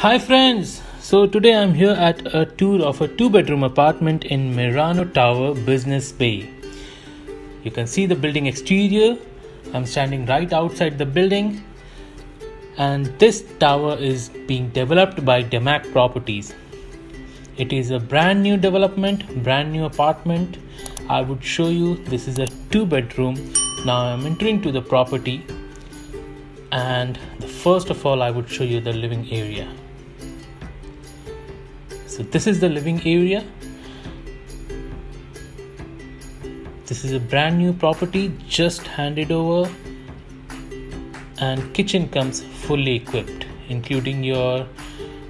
Hi friends, so today I'm here at a tour of a 2-bedroom apartment in Merano Tower, Business Bay. You can see the building exterior. I'm standing right outside the building, and this tower is being developed by Damac Properties. It is a brand new development, brand new apartment. I would show you, this is a 2-bedroom. Now I'm entering to the property, and first of all I would show you the living area. So this is the living area. This is a brand new property, just handed over, and kitchen comes fully equipped, including your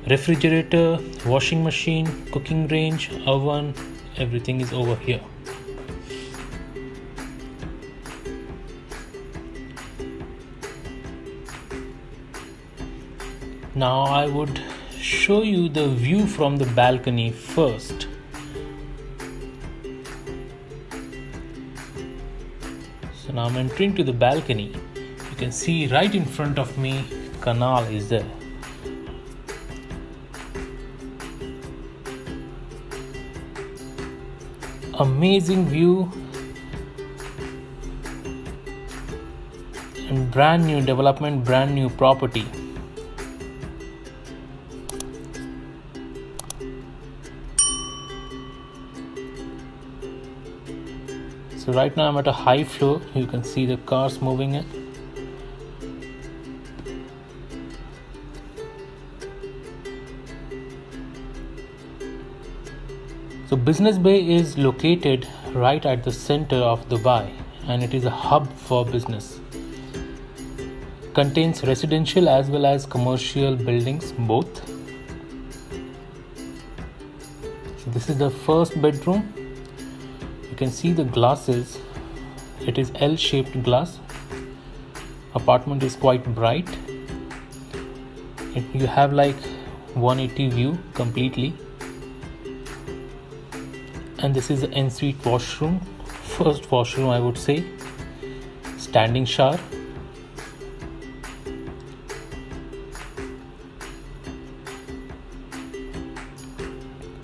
refrigerator, washing machine, cooking range, oven, everything is over here. Now I would show you the view from the balcony first. So now I'm entering to the balcony. You can see right in front of me, canal is there. Amazing view and brand new development, brand new property. So right now I'm at a high floor. You can see the cars moving in. So Business Bay is located right at the center of Dubai, and it is a hub for business. Contains residential as well as commercial buildings, both. So this is the first bedroom. You can see the glasses, it is L-shaped glass. Apartment is quite bright. You have like 180 view completely. And this is the ensuite washroom, first washroom I would say. Standing shower.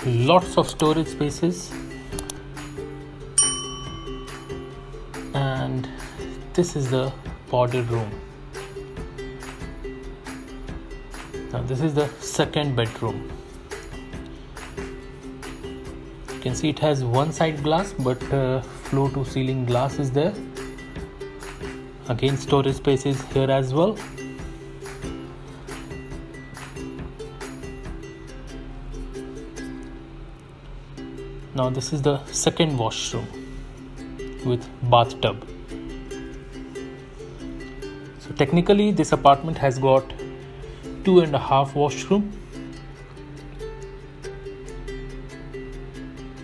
Lots of storage spaces. And this is the powder room. Now this is the second bedroom. You can see it has one side glass, but floor to ceiling glass is there. Again, storage space is here as well. Now this is the second washroom with bathtub. So technically this apartment has got 2.5 washroom.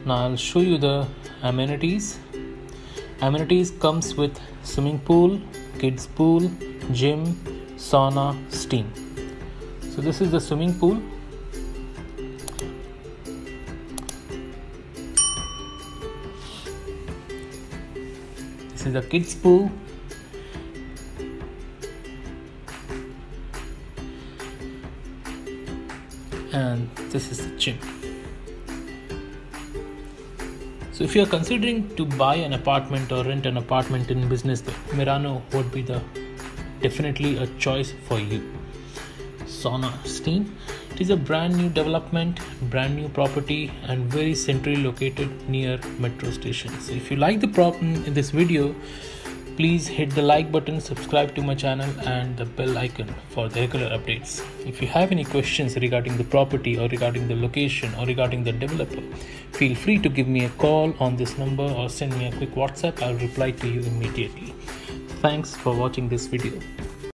Now I'll show you the amenities. Amenities comes with swimming pool, kids pool, gym, sauna, steam. So this is the swimming pool. This is a kids pool. And this is the gym. So if you are considering to buy an apartment or rent an apartment in Business Bay, Merano would be definitely a choice for you. Sauna, steam. It is a brand new development, brand new property, and very centrally located near metro stations. So if you like the problem in this video, please hit the like button, subscribe to my channel and the bell icon for the regular updates. If you have any questions regarding the property or regarding the location or regarding the developer, feel free to give me a call on this number or send me a quick WhatsApp. I'll reply to you immediately. Thanks for watching this video.